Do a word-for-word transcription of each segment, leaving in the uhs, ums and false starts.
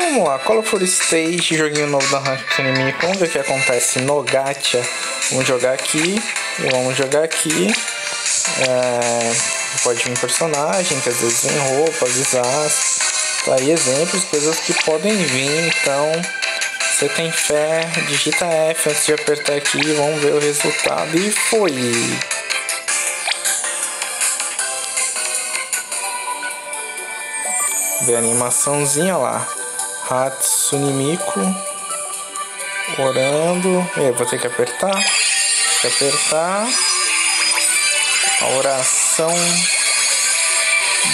Então vamos lá, Colorful Stage, joguinho novo da Hatsune Miku. Vamos ver o que acontece no gacha. Vamos jogar aqui, e vamos jogar aqui. É, pode vir personagem, que às vezes vem roupa, desastre. Tá aí exemplos, coisas que podem vir, então... Você tem fé, digita F antes de apertar aqui, vamos ver o resultado, e foi! Vê a animaçãozinha lá, Hatsune Miku orando, eu vou ter que apertar, ter que apertar, a oração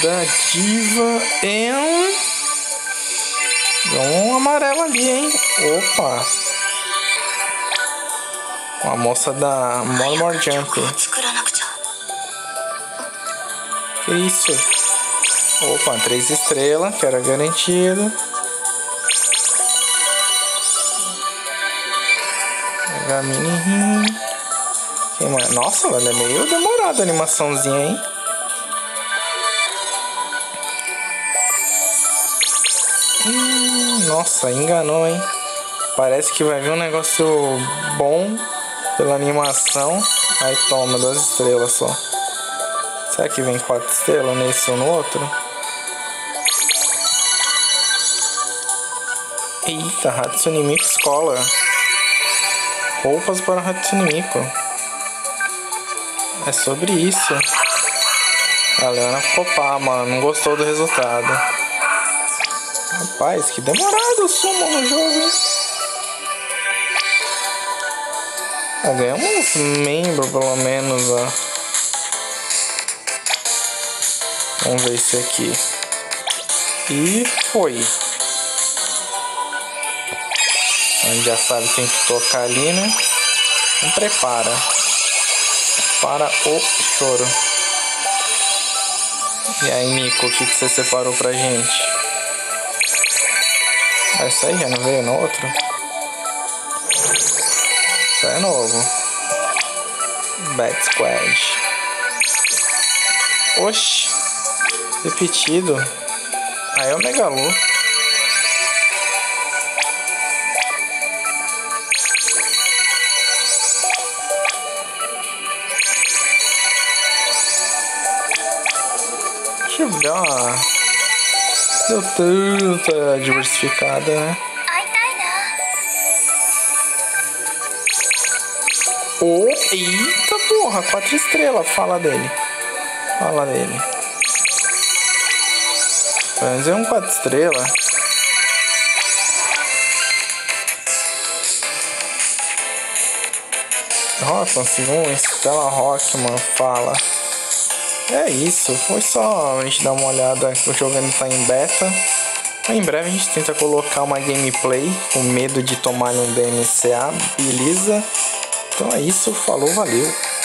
da diva em... Deu um amarelo ali, hein? Opa! Uma moça da More More Jump. Que isso? Opa, três estrelas, que era garantido. Nossa, ela é meio demorada a animaçãozinha, hein? Nossa, enganou, hein? Parece que vai vir um negócio bom pela animação. Aí toma, duas estrelas só. Será que vem quatro estrelas nesse ou no outro? Eita, Hatsune Miku escola. Roupas para Hatsune Miku. É sobre isso. A Leona ficou pá, mano. Não gostou do resultado. Rapaz, que demorado o sumo no jogo, hein? Ah, ganhamos membro, pelo menos, ó. Vamos ver esse aqui. E foi. A gente já sabe que tem que tocar ali, né? Então prepara. Para o choro. E aí, Miku, o que você separou pra gente? Essa aí já não veio no outro? Isso é novo. Bad Squad. Oxi. Repetido. Aí é o Megalu. Deixa eu ver uma... Deu tanta diversificada, né? Oh, eita porra, quatro estrelas, fala dele. Fala dele. Pelo menos é um quatro estrelas. Rockman, segundo, estrela Rockman, fala. É isso, foi só a gente dar uma olhada, o jogo ainda tá em beta. Em breve a gente tenta colocar uma gameplay, com medo de tomar um D M C A, beleza? Então é isso, falou, valeu!